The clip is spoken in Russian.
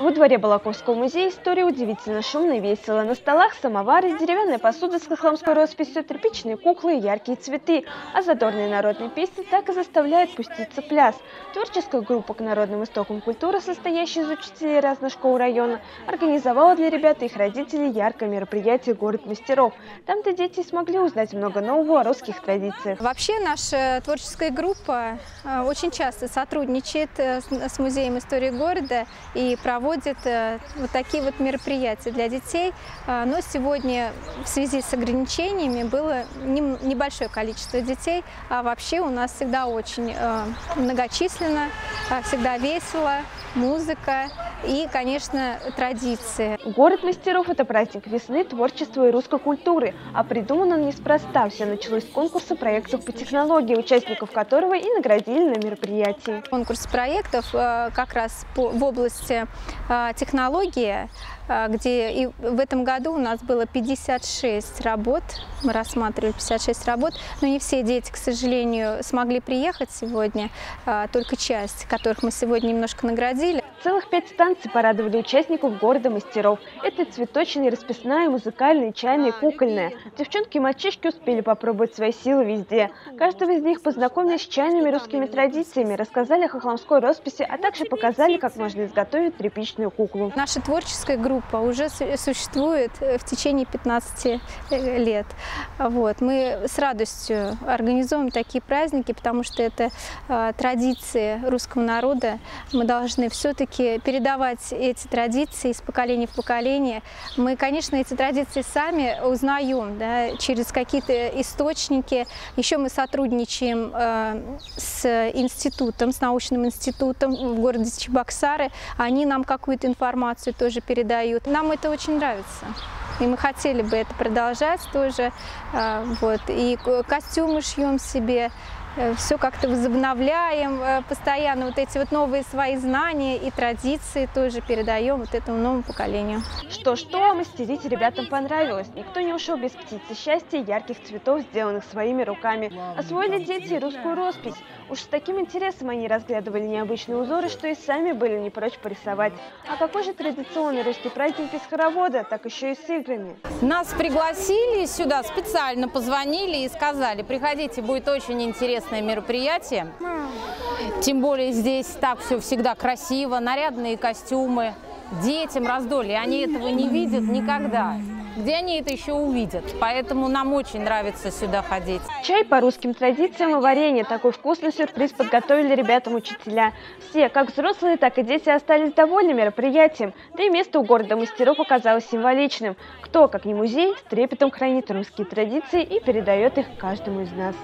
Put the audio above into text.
Во дворе Балаковского музея история удивительно шумно и весело. На столах самовары, деревянная посуда с хохломской росписью, тряпичные куклы и яркие цветы. А задорные народные песни так и заставляют пуститься в пляс. Творческая группа к народным истокам культуры, состоящая из учителей разных школ района, организовала для ребят и их родителей яркое мероприятие «Город мастеров». Там-то дети смогли узнать много нового о русских традициях. Вообще наша творческая группа очень часто сотрудничает с Музеем истории города и проводит вот такие вот мероприятия для детей, но сегодня в связи с ограничениями было небольшое количество детей, а вообще у нас всегда очень многочисленно, всегда весело, музыка и, конечно, традиции. Город мастеров – это праздник весны, творчества и русской культуры, а придуман он неспроста. Все началось с конкурса проектов по технологии, участников которого и наградили на мероприятии. Конкурс проектов как раз в области технологии, где и в этом году у нас было 56 работ, мы рассматривали 56 работ, но не все дети, к сожалению, смогли приехать сегодня, только часть, которых мы сегодня немножко наградили. Целых 5 станций порадовали участников города мастеров. Это цветочная, расписная, музыкальная, чайная, кукольная. Девчонки и мальчишки успели попробовать свои силы везде. Каждого из них познакомили с чайными русскими традициями, рассказали о хохломской росписи, а также показали, как можно изготовить тряпичную куклу. Наша творческая группа уже существует в течение 15 лет. Вот. Мы с радостью организуем такие праздники, потому что это традиции русского народа. Мы должны все-таки передавать эти традиции из поколения в поколение. Мы, конечно, эти традиции сами узнаем, да, через какие-то источники. Еще мы сотрудничаем с институтом, с научным институтом в городе Чебоксары. Они нам какую-то информацию тоже передают. Нам это очень нравится. И мы хотели бы это продолжать тоже. Вот. И костюмы шьем себе. Все как-то возобновляем, постоянно вот эти вот новые свои знания и традиции тоже передаем вот этому новому поколению. Что-что, а мастерить ребятам понравилось. Никто не ушел без птицы счастья и ярких цветов, сделанных своими руками. Освоили дети русскую роспись. Уж с таким интересом они разглядывали необычные узоры, что и сами были не прочь порисовать. А какой же традиционный русский праздник без хоровода, так еще и с играми. Нас пригласили сюда, специально позвонили и сказали: приходите, будет очень интересно. Мероприятие, тем более здесь так все всегда красиво, нарядные костюмы, детям раздолье, они этого не видят никогда. Где они это еще увидят? Поэтому нам очень нравится сюда ходить. Чай по русским традициям и варенье. Такой вкусный сюрприз подготовили ребятам учителя. Все, как взрослые, так и дети, остались довольны мероприятием. Да и место у города мастеров оказалось символичным. Кто, как не музей, с трепетом хранит русские традиции и передает их каждому из нас.